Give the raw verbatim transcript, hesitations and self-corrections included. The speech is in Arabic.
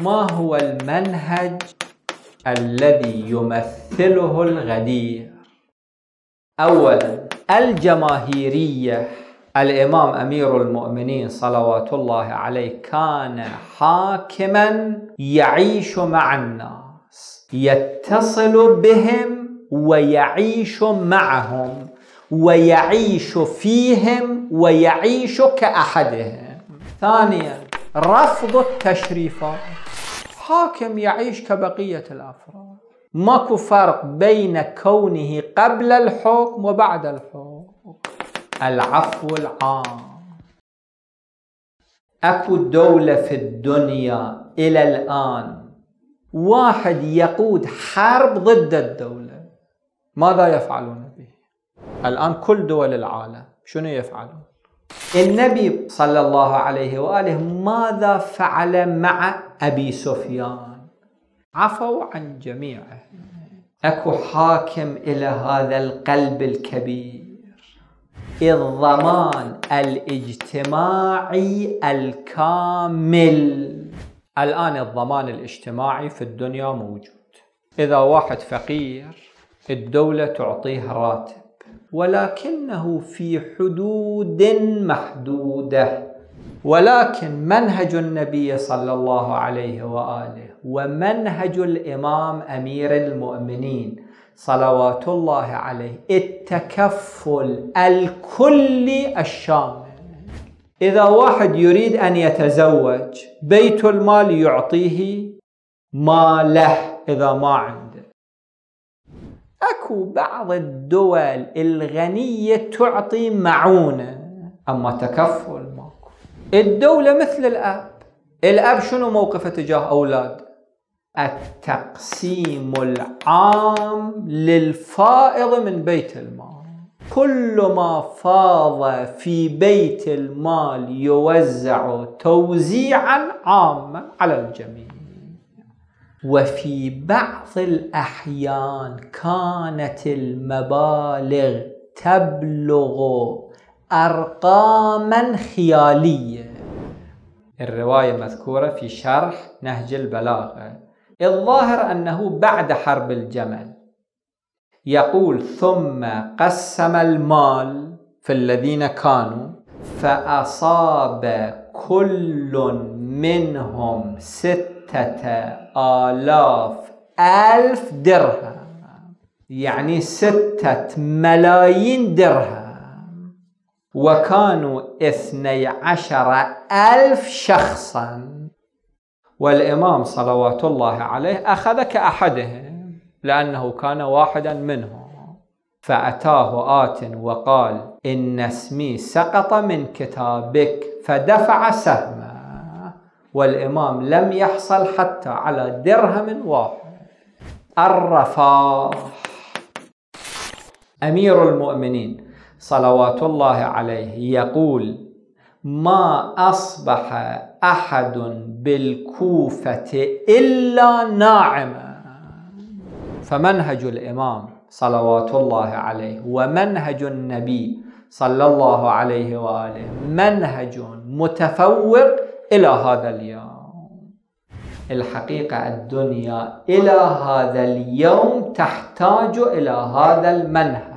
ما هو المنهج الذي يمثله الغدير؟ أولا الجماهيرية. الإمام أمير المؤمنين صلوات الله عليه كان حاكما يعيش مع الناس، يتصل بهم ويعيش معهم ويعيش فيهم ويعيش كأحدهم. ثانيا رفض التشريفات، حاكم يعيش كبقية الأفراد، ماكو فرق بين كونه قبل الحكم وبعد الحكم. العفو العام. اكو دولة في الدنيا إلى الآن واحد يقود حرب ضد الدولة، ماذا يفعلون به؟ الآن كل دول العالم شنو يفعلون؟ النبي صلى الله عليه وآله ماذا فعل مع أبي سفيان؟ عفوا عن جميعه. أكو حاكم إلى هذا القلب الكبير. الضمان الاجتماعي الكامل. الآن الضمان الاجتماعي في الدنيا موجود، إذا واحد فقير الدولة تعطيه راتب ولكنه في حدود محدودة. ولكن منهج النبي صلى الله عليه وآله ومنهج الإمام أمير المؤمنين صلوات الله عليه التكفل الكلي الشامل. إذا واحد يريد أن يتزوج بيت المال يعطيه ماله إذا ما عنده. أكو بعض الدول الغنية تعطي معونة، أما تكفل ماكو. الدولة مثل الأب، الأب شنو موقفه تجاه أولاده؟ التقسيم العام للفائض من بيت المال، كل ما فاض في بيت المال يوزع توزيعا عاما على الجميع. وفي بعض الأحيان كانت المبالغ تبلغ أرقاما خيالية. الرواية مذكورة في شرح نهج البلاغة. الظاهر أنه بعد حرب الجمل يقول: ثم قسم المال في الذين كانوا فأصاب كل منهم ستة آلاف ألف درهم، يعني ستة ملايين درهم، وكانوا اثني عشر ألف شخصا. والإمام صلوات الله عليه أخذ كأحدهم لأنه كان واحدا منهم، فأتاه آت وقال: إن اسمي سقط من كتابك، فدفع سهما. والإمام لم يحصل حتى على درهم واحد. الرفاه. أمير المؤمنين صلوات الله عليه يقول: ما أصبح أحد بالكوفة إلا ناعما. فمنهج الإمام صلوات الله عليه ومنهج النبي صلى الله عليه وآله منهج متفوق إلى هذا اليوم. الحقيقة الدنيا إلى هذا اليوم تحتاج إلى هذا المنهج.